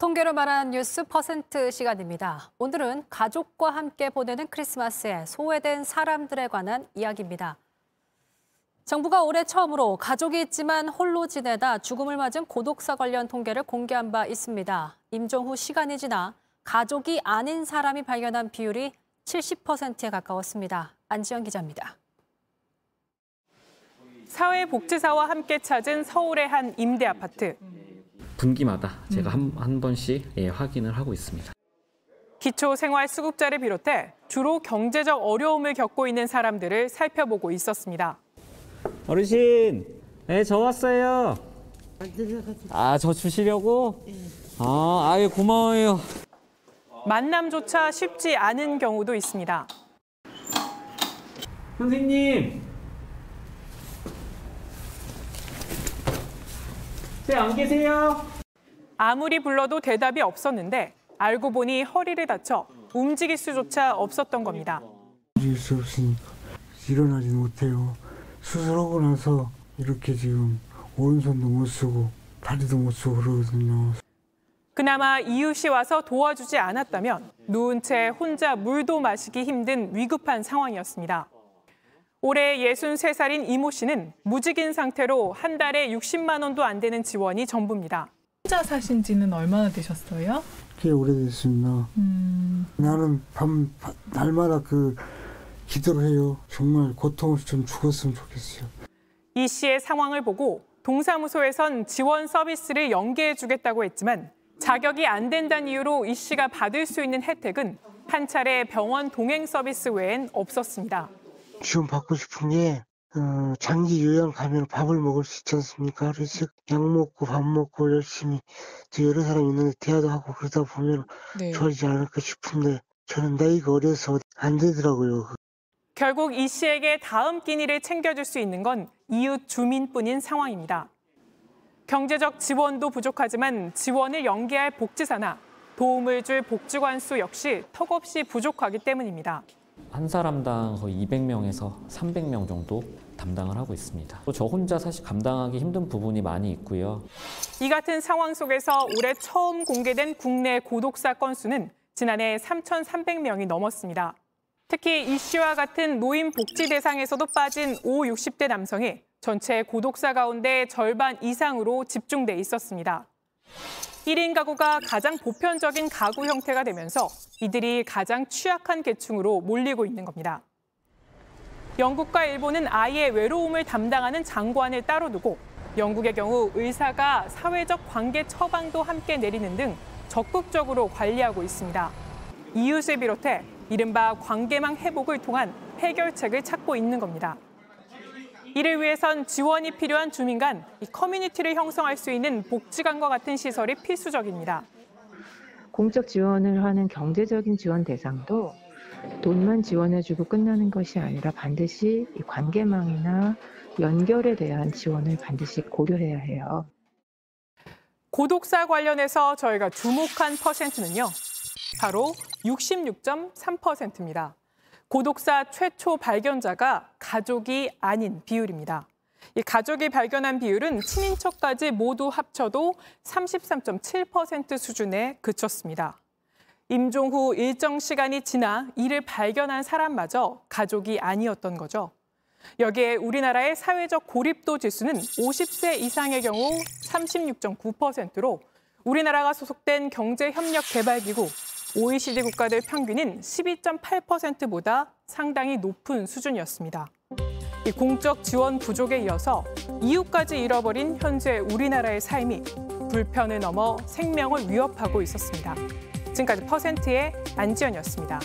통계로 말하는 뉴스 퍼센트 시간입니다. 오늘은 가족과 함께 보내는 크리스마스에 소외된 사람들에 관한 이야기입니다. 정부가 올해 처음으로 가족이 있지만 홀로 지내다 죽음을 맞은 고독사 관련 통계를 공개한 바 있습니다. 임종 후 시간이 지나 가족이 아닌 사람이 발견한 비율이 70%에 가까웠습니다. 안지현 기자입니다. 사회복지사와 함께 찾은 서울의 한 임대 아파트. 분기마다 제가 한 번씩 확인을 하고 있습니다. 기초생활수급자를 비롯해 주로 경제적 어려움을 겪고 있는 사람들을 살펴보고 있었습니다. 어르신, 네, 저 왔어요. 아, 저 주시려고? 아, 아유, 고마워요. 만남조차 쉽지 않은 경우도 있습니다. 선생님. 네, 안 계세요? 아무리 불러도 대답이 없었는데 알고 보니 허리를 다쳐 움직일 수조차 없었던 겁니다. 움직일 수 없으니까 일어나지 못해요. 수술하고 나서 이렇게 지금 오른손도 못 쓰고 다리도 못 쓰고 그러거든요. 그나마 이웃이 와서 도와주지 않았다면 누운 채 혼자 물도 마시기 힘든 위급한 상황이었습니다. 올해 63살인 이모 씨는 무직인 상태로 한 달에 60만 원도 안 되는 지원이 전부입니다. 혼자 사신 지는 얼마나 되셨어요? 꽤 오래됐습니다. 나는 날마다 기도를 해요. 정말 고통 없이 좀 죽었으면 좋겠어요. 이 씨의 상황을 보고 동사무소에선 지원 서비스를 연계해주겠다고 했지만 자격이 안 된다는 이유로 이 씨가 받을 수 있는 혜택은 한 차례 병원 동행 서비스 외엔 없었습니다. 지원 받고 싶은 게 장기 요양 가면 밥을 먹을 수 있지 않습니까? 하루씩 약 먹고 밥 먹고 열심히 또 여러 사람 있는데 대화도 하고 그러다 보면 네. 좋아지지 않을까 싶은데 저는 나이가 어려서 안 되더라고요. 결국 이 씨에게 다음 끼니를 챙겨줄 수 있는 건 이웃 주민뿐인 상황입니다. 경제적 지원도 부족하지만 지원을 연계할 복지사나 도움을 줄 복지관수 역시 턱없이 부족하기 때문입니다. 한 사람당 거의 200명에서 300명 정도 담당을 하고 있습니다. 저 혼자 사실 감당하기 힘든 부분이 많이 있고요. 이 같은 상황 속에서 올해 처음 공개된 국내 고독사 건수는 지난해 3,300명이 넘었습니다. 특히 이 씨와 같은 노인 복지 대상에서도 빠진 50~60대 남성이 전체 고독사 가운데 절반 이상으로 집중돼 있었습니다. 1인 가구가 가장 보편적인 가구 형태가 되면서 이들이 가장 취약한 계층으로 몰리고 있는 겁니다. 영국과 일본은 아예 외로움을 담당하는 장관을 따로 두고 영국의 경우 의사가 사회적 관계 처방도 함께 내리는 등 적극적으로 관리하고 있습니다. 이웃을 비롯해 이른바 관계망 회복을 통한 해결책을 찾고 있는 겁니다. 이를 위해선 지원이 필요한 주민 간 커뮤니티를 형성할 수 있는 복지관과 같은 시설이 필수적입니다. 공적 지원을 하는 경제적인 지원 대상도 돈만 지원해주고 끝나는 것이 아니라 반드시 이 관계망이나 연결에 대한 지원을 반드시 고려해야 해요. 고독사 관련해서 저희가 주목한 퍼센트는요. 바로 66.3%입니다. 고독사 최초 발견자가 가족이 아닌 비율입니다. 이 가족이 발견한 비율은 친인척까지 모두 합쳐도 33.7% 수준에 그쳤습니다. 임종 후 일정 시간이 지나 이를 발견한 사람마저 가족이 아니었던 거죠. 여기에 우리나라의 사회적 고립도 지수는 50세 이상의 경우 36.9%로 우리나라가 소속된 경제협력개발기구, OECD 국가들 평균인 12.8%보다 상당히 높은 수준이었습니다. 이 공적 지원 부족에 이어서 이웃까지 잃어버린 현재 우리나라의 삶이 불편을 넘어 생명을 위협하고 있었습니다. 지금까지 퍼센트의 안지현이었습니다.